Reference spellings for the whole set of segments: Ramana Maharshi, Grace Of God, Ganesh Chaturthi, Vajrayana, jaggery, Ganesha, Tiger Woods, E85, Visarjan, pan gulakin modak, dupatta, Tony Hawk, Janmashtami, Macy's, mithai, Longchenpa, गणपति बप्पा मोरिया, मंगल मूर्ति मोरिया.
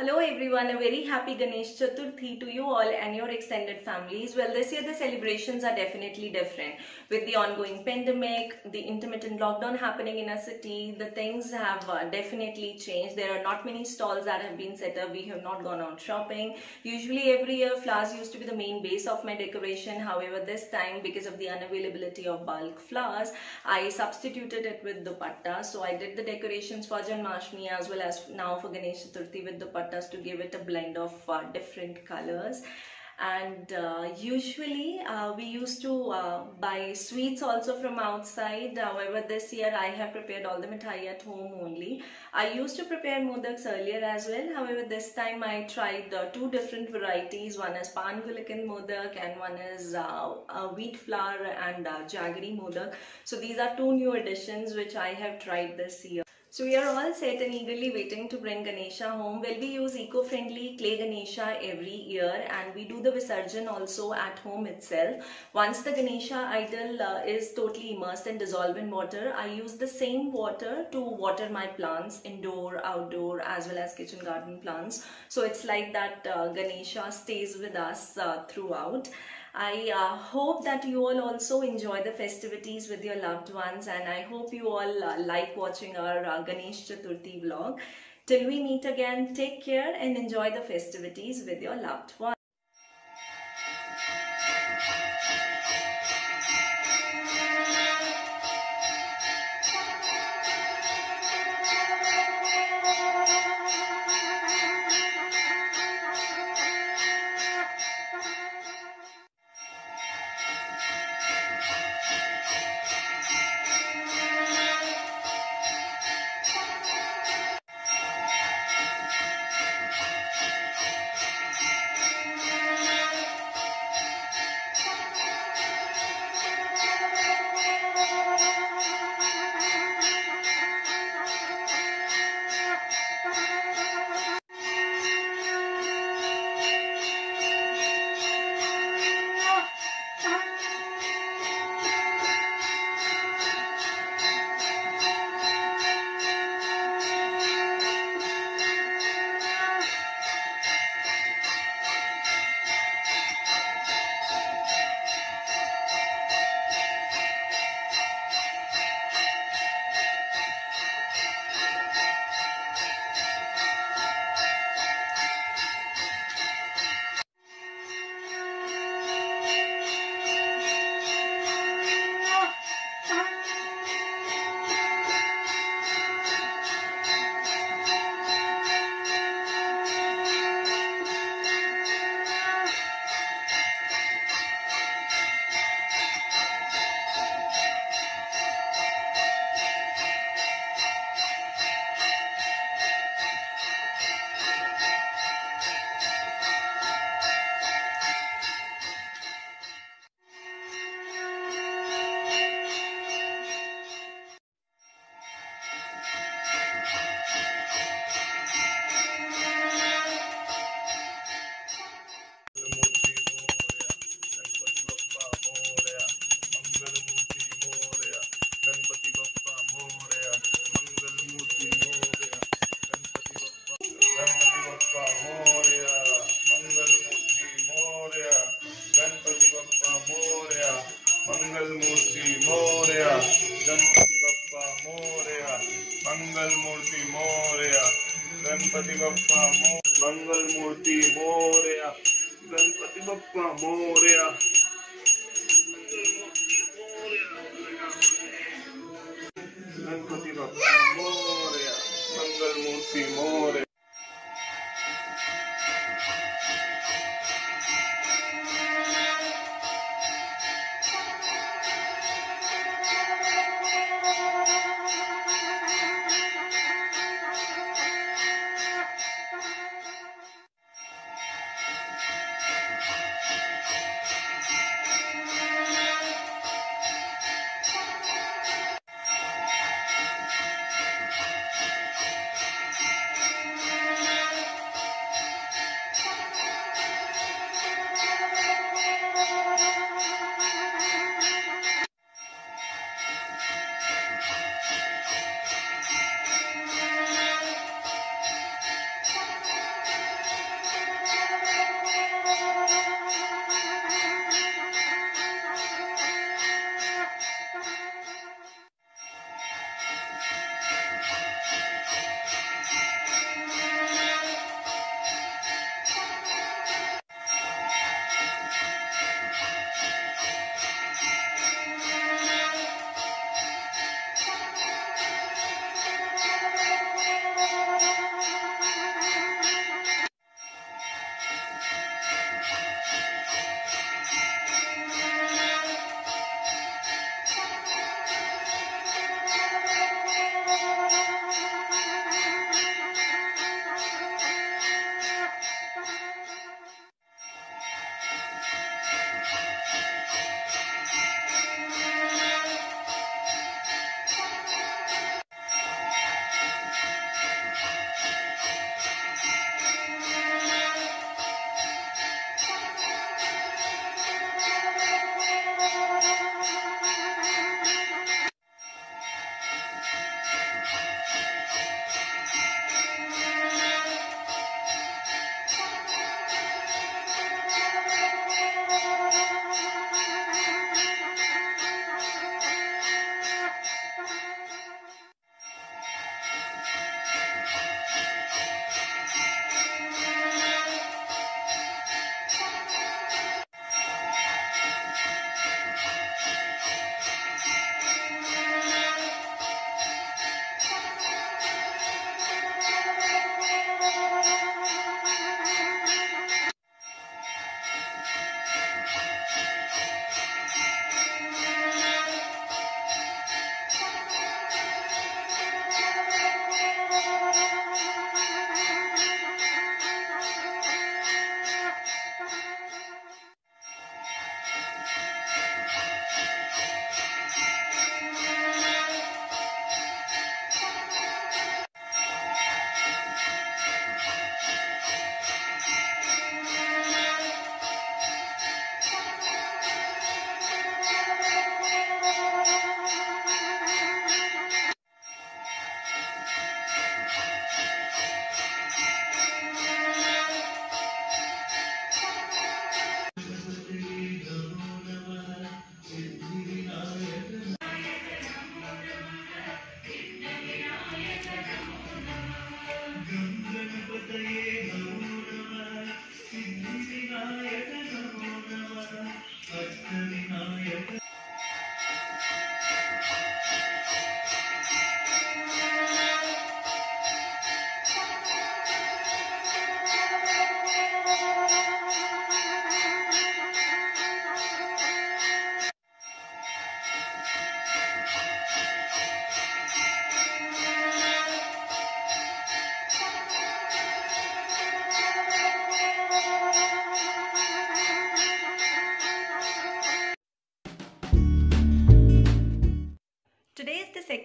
Hello everyone, a very happy Ganesh Chaturthi to you all and your extended families. Well, this year the celebrations are definitely different. With the ongoing pandemic, the intermittent lockdown happening in our city, the things have definitely changed. There are not many stalls that have been set up. We have not gone out shopping. Usually every year flowers used to be the main base of my decoration. However, this time because of the unavailability of bulk flowers, I substituted it with dupatta. So I did the decorations for Janmashtami as well as now for Ganesh Chaturthi with dupatta, us to give it a blend of different colors. And usually we used to buy sweets also from outside. However, this year I have prepared all the mithai at home only. I used to prepare modaks earlier as well. However, this time I tried two different varieties. One is pan gulakin modak and one is wheat flour and jaggery modak. So these are two new additions which I have tried this year. So we are all set and eagerly waiting to bring Ganesha home. Well, we use eco-friendly clay Ganesha every year and we do the Visarjan also at home itself. Once the Ganesha idol is totally immersed and dissolved in water, I use the same water to water my plants, indoor, outdoor, as well as kitchen garden plants. So it's like that Ganesha stays with us throughout. I hope that you all also enjoy the festivities with your loved ones, and I hope you all like watching our Ganesh Chaturthi vlog. Till we meet again, take care and enjoy the festivities with your loved ones. गणपति बप्पा मोरिया, मंगल मूर्ति मोरिया, गणपति बप्पा मोरिया, मंगल मूर्ति मोरिया, गणपति बप्पा मोरिया, मंगल मूर्ति मोरिया, गणपति बप्पा मोरिया, मंगल मूर्ति मोरिया, Ganpati Bappa मंगल मूर्ति मोरिया, गणपति बप्पा मोरिया। गणपति बप्पा मोरिया, मंगल मूर्ति मोरिया।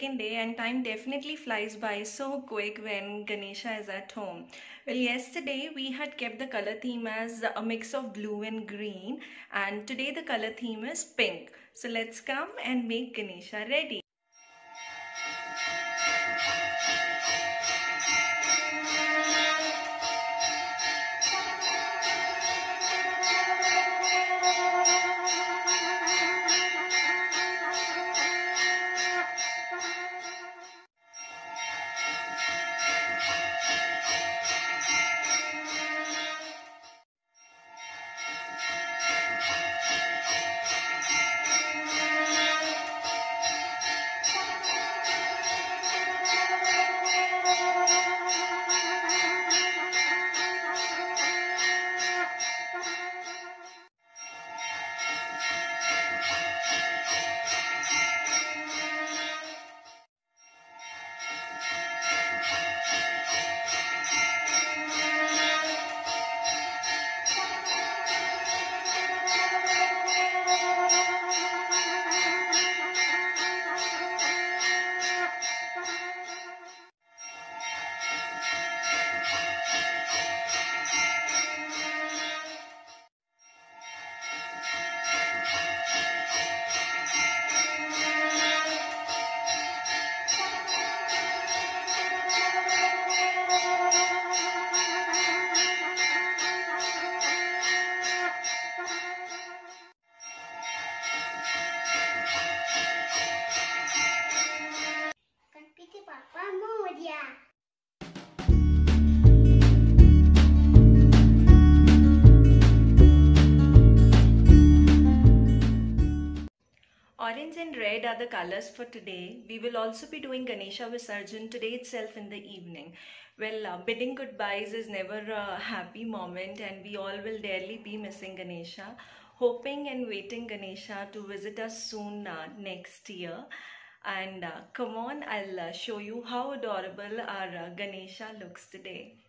second day and time definitely flies by so quick when Ganesha is at home. Well, yesterday we had kept the color theme as a mix of blue and green, and today the color theme is pink. So let's come and make Ganesha ready. Orange and red are the colors for today. We will also be doing Ganesha Visarjan today itself in the evening. Well, bidding goodbyes is never a happy moment, and we all will dearly be missing Ganesha. Hoping and waiting Ganesha to visit us soon next year. And come on, I'll show you how adorable our Ganesha looks today.